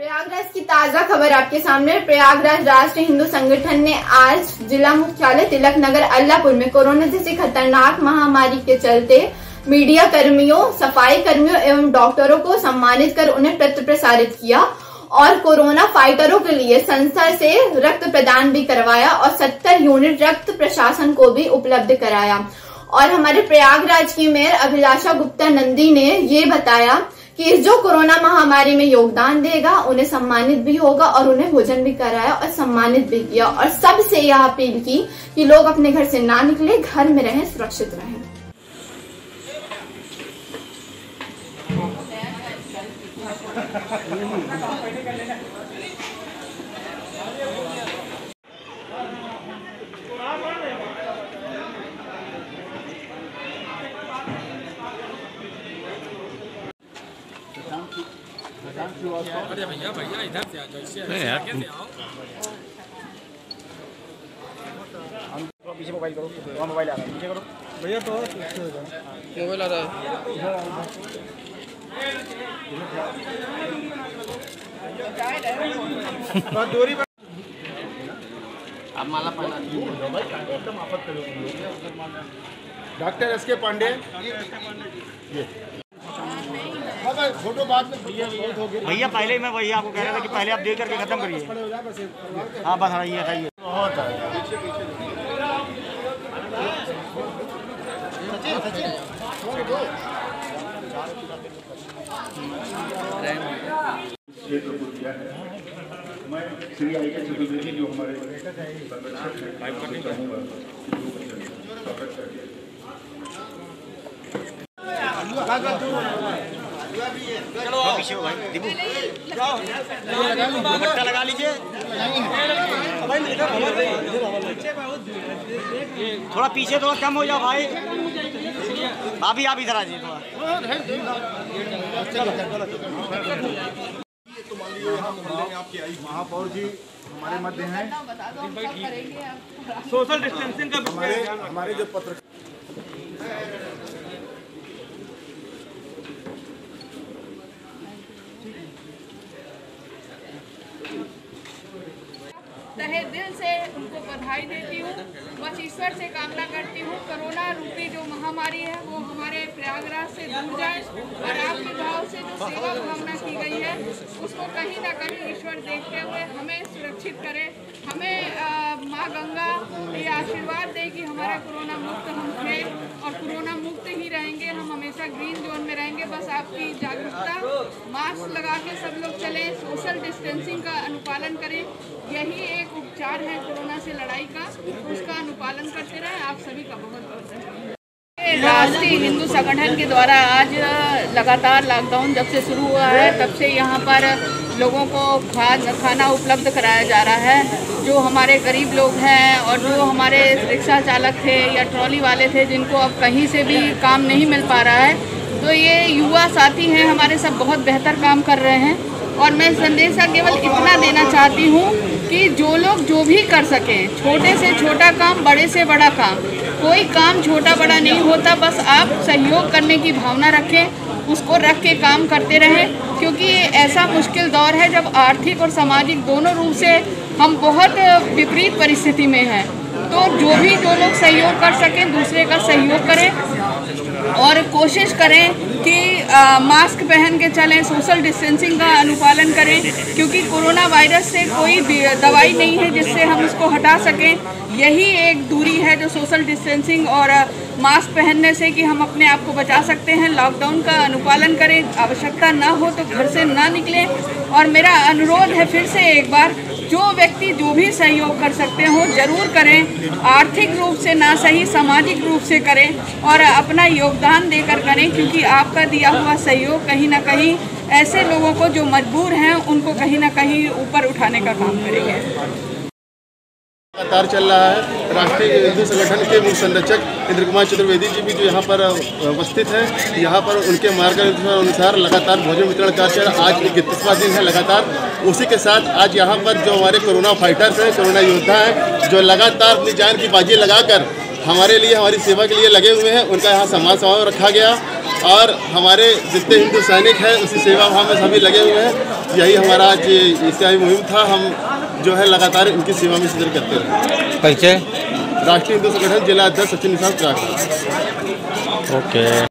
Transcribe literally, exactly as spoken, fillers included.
प्रयागराज की ताजा खबर आपके सामने। प्रयागराज राष्ट्रीय हिंदू संगठन ने आज जिला मुख्यालय तिलक नगर अल्लापुर में कोरोना जैसी खतरनाक महामारी के चलते मीडिया कर्मियों, सफाई कर्मियों एवं डॉक्टरों को सम्मानित कर उन्हें पत्र प्रसारित किया और कोरोना फाइटरों के लिए संस्था से रक्त प्रदान भी करवाया और सत्तर यूनिट रक्त प्रशासन को भी उपलब्ध कराया। और हमारे प्रयागराज की मेयर अभिलाषा गुप्ता नंदी ने ये बताया कि जो कोरोना महामारी में योगदान देगा उन्हें सम्मानित भी होगा और उन्हें भोजन भी कराया और सम्मानित भी किया। और सबसे यह अपील की कि लोग अपने घर से ना निकले, घर में रहें, सुरक्षित रहें। अरे भैया भैया इधर से आ जाओ, इससे आगे से आओ। हम पीछे मोबाइल करो, वहाँ मोबाइल आ रहा है, पीछे करो भैया, तो मोबाइल आ रहा है। बहुत दूरी पर आप माला पहना दीजिए। डॉक्टर एसके पांडे फोटो बाद में भैया, पहले मैं भैया आपको कह रहा था कि पहले आप देख करके खत्म करिए। हाँ बस हटाइए हटाइए बहुत मैं श्री एसके चतुर्वेदी जो हमारे चलो पीछे हो भाई, दीपू दुपट्टा लगा लीजिए, थोड़ा पीछे, थोड़ा कम हो जाओ भाई, अभी आप इधर आ जाइए थोड़ा। तो मान लीजिए यहाँ मोहल्ले में आपकी आई महापौर जी हमारे मध्य हैं, सोशल डिस्टेंसिंग का हमारे हमारे जो पत्रकार तहे दिल से उनको बधाई देती हूँ। बस ईश्वर से कामना करती हूँ कोरोना रूपी जो महामारी है वो हमारे प्रयागराज से दूर जाए और आपके भाव से जो सेवा भावना की गई है उसको कहीं ना कहीं ईश्वर देखते हुए हमें सुरक्षित करे, हमें माँ गंगा ये आशीर्वाद दे कि हमारा कोरोना मुक्त हम रहे और कोरोना मुक्त ही रहेंगे, हम हमेशा ग्रीन जोन में रहेंगे। बस आपकी जागरूकता, मास्क लगा के सब लोग चलें, सोशल डिस्टेंसिंग का अनुपालन करें, यही एक उपचार है कोरोना से लड़ाई का, उसका अनुपालन करते रहे। आप सभी का बहुत बहुत धन्यवाद। राष्ट्रीय हिंदू संगठन के द्वारा आज लगातार लॉकडाउन जब से शुरू हुआ है तब से यहाँ पर लोगों को खाना उपलब्ध कराया जा रहा है। जो हमारे गरीब लोग हैं और जो हमारे रिक्शा चालक थे या ट्रॉली वाले थे जिनको अब कहीं से भी काम नहीं मिल पा रहा है, तो ये युवा साथी हैं हमारे, सब बहुत बेहतर काम कर रहे हैं। और मैं संदेश केवल इतना देना चाहती हूँ कि जो लोग जो भी कर सकें, छोटे से छोटा काम, बड़े से बड़ा काम, कोई काम छोटा बड़ा नहीं होता, बस आप सहयोग करने की भावना रखें, उसको रख के काम करते रहें, क्योंकि ये ऐसा मुश्किल दौर है जब आर्थिक और सामाजिक दोनों रूप से हम बहुत विपरीत परिस्थिति में हैं। तो जो भी जो लोग सहयोग कर सकें दूसरे का सहयोग करें और कोशिश करें कि आ, मास्क पहन के चलें, सोशल डिस्टेंसिंग का अनुपालन करें, क्योंकि कोरोना वायरस से कोई दवाई नहीं है जिससे हम उसको हटा सकें। यही एक दूरी है जो सोशल डिस्टेंसिंग और मास्क पहनने से कि हम अपने आप को बचा सकते हैं। लॉकडाउन का अनुपालन करें, आवश्यकता ना हो तो घर से ना निकलें। और मेरा अनुरोध है फिर से एक बार, जो व्यक्ति जो भी सहयोग कर सकते हो जरूर करें, आर्थिक रूप से ना सही सामाजिक रूप से करें और अपना योगदान देकर करें, क्योंकि आपका दिया हुआ सहयोग कहीं ना कहीं ऐसे लोगों को जो मजबूर हैं उनको कहीं ना कहीं ऊपर उठाने का काम करेंगे। लगातार चल रहा है। राष्ट्रीय हिंदू संगठन के मुख्य संरक्षक इंद्र कुमार चतुर्वेदी जी भी जो यहाँ पर उपस्थित हैं, यहाँ पर उनके मार्गदर्शनानुसार लगातार भोजन वितरण कार्यक्रम आज इकतीसवां दिन है लगातार। उसी के साथ आज यहाँ पर जो हमारे कोरोना फाइटर्स हैं, कोरोना योद्धा हैं, जो लगातार अपनी जान की बाजी लगाकर हमारे लिए, हमारी सेवा के लिए लगे हुए हैं, उनका यहाँ सम्मान समारोह रखा गया। और हमारे जितने हिंदू सैनिक हैं उसी सेवा भाव में सभी लगे हुए हैं। यही हमारा आज ईसाई मुहिम था, हम जो है लगातार इनकी सेवा में शिरकत करते रहे। परिचय राष्ट्रीय हिंदू संगठन जिला अध्यक्ष सचिन मिश्र। ओके।